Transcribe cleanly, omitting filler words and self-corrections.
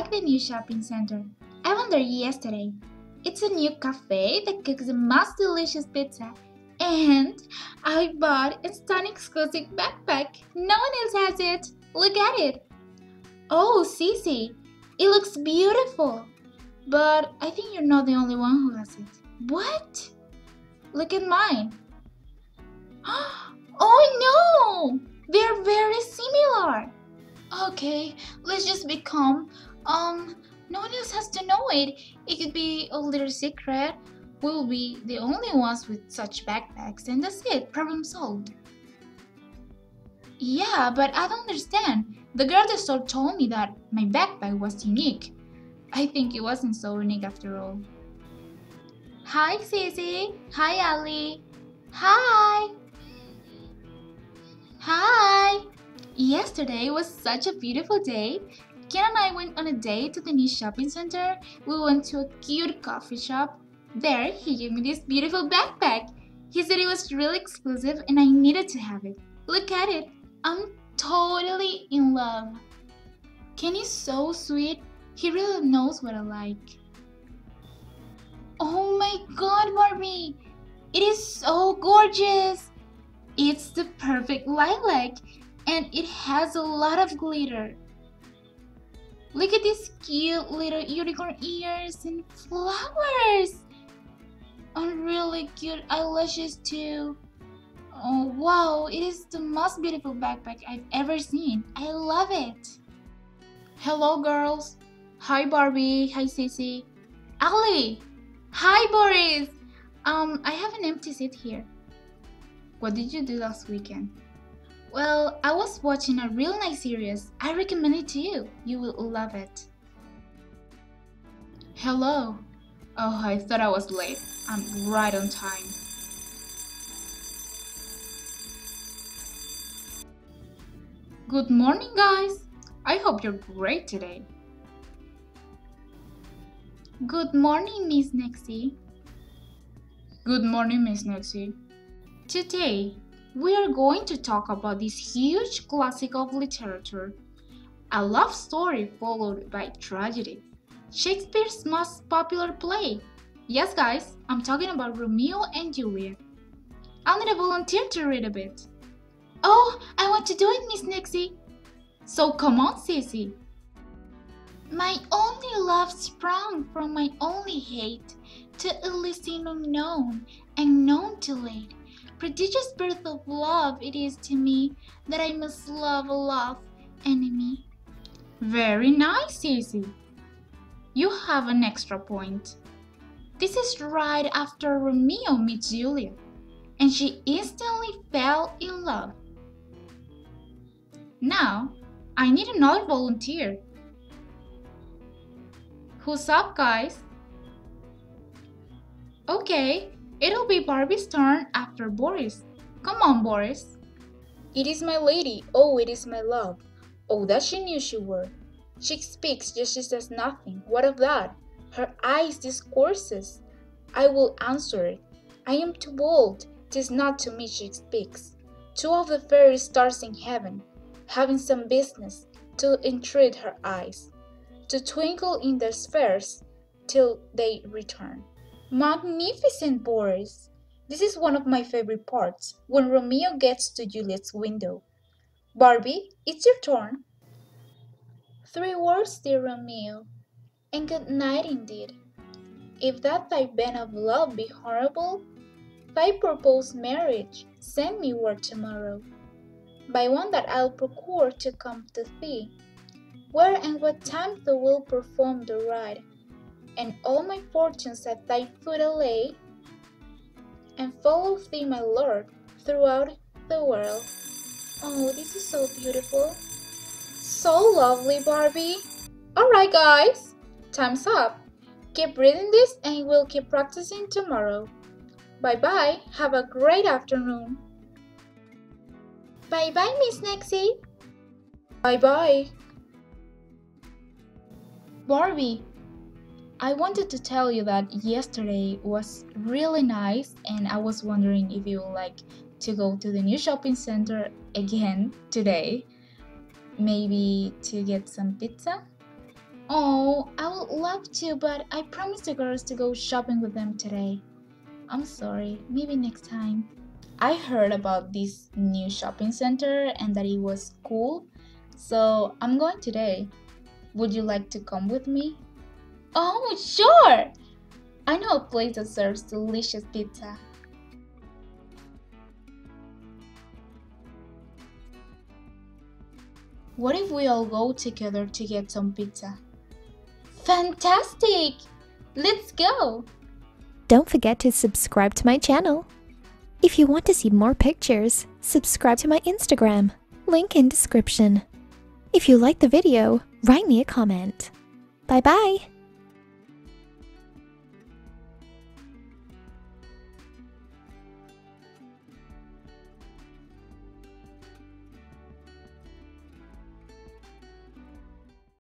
like the new shopping center. I went there yesterday. It's a new cafe that cooks the most delicious pizza. And I bought a stunning exclusive backpack. No one else has it. Look at it. Oh, Sissy, it looks beautiful. But I think you're not the only one who has it. What? Look at mine. Oh no! They're very similar. Okay, let's just be calm. No one else has to know it. It could be a little secret. We'll be the only ones with such backpacks, and that's it. Problem solved. Yeah, but I don't understand. The girl at the store told me that my backpack was unique. I think it wasn't so unique after all. Hi, Sissy. Hi, Ollie. Hi. Hi. Yesterday was such a beautiful day. Ken and I went on a date to the new shopping center. We went to a cute coffee shop. There, he gave me this beautiful backpack. He said it was really exclusive and I needed to have it. Look at it. I'm totally in love. Ken is so sweet. He really knows what I like. Oh my god, Barbie! It is so gorgeous! It's the perfect lilac and it has a lot of glitter. Look at these cute little unicorn ears and flowers! And really cute eyelashes too. Oh wow, it is the most beautiful backpack I've ever seen. I love it! Hello girls! Hi Barbie, hi Sissy. Ollie! Hi Boris! I have an empty seat here. What did you do last weekend? Well, I was watching a real nice series. I recommend it to you. You will love it. Hello. Oh, I thought I was late. I'm right on time. Good morning, guys. I hope you're great today. Good morning, Miss Nixie. Good morning, Miss Nixie. Today, we are going to talk about this huge classic of literature, a love story followed by tragedy, Shakespeare's most popular play. Yes, guys, I'm talking about Romeo and Juliet. I'm gonna volunteer to read a bit. Oh, I want to do it, Miss Nixie. So come on, Sissy. My only love sprung from my only hate, to Elysium unknown and known to late. Prodigious birth of love it is to me, that I must love a love enemy. Very nice, Sissy. You have an extra point. This is right after Romeo meets Juliet, and she instantly fell in love. Now, I need another volunteer. Who's up, guys? Okay, it'll be Barbie's turn after Boris. Come on, Boris. It is my lady, oh, it is my love. Oh, that she knew she were. She speaks, yet she says nothing. What of that? Her eyes discourses. I will answer it. I am too bold. 'Tis not to me she speaks. Two of the fairest stars in heaven, having some business, to entreat her eyes, to twinkle in their spheres till they return. Magnificent, Boris! This is one of my favorite parts, when Romeo gets to Juliet's window. Barbie, it's your turn. 3 words, dear Romeo, and good night indeed. If that thy bent of love be horrible, thy proposed marriage send me word tomorrow, by one that I'll procure to come to thee, where and what time thou wilt perform the rite, and all my fortunes at thy foot I lay, and follow thee, my lord, throughout the world. Oh, this is so beautiful. So lovely, Barbie. Alright, guys, time's up. Keep reading this and we'll keep practicing tomorrow. Bye-bye. Have a great afternoon. Bye-bye, Miss Nixie. Bye-bye. Barbie, I wanted to tell you that yesterday was really nice and I was wondering if you would like to go to the new shopping center again today, maybe to get some pizza Oh, I would love to, but I promised the girls to go shopping with them today. I'm sorry, maybe next time. I heard about this new shopping center and that it was cool, so I'm going today. Would you like to come with me? Oh, sure! I know a place that serves delicious pizza. What if we all go together to get some pizza? Fantastic! Let's go! Don't forget to subscribe to my channel. If you want to see more pictures, subscribe to my Instagram. Link in description. If you liked the video, write me a comment. Bye bye!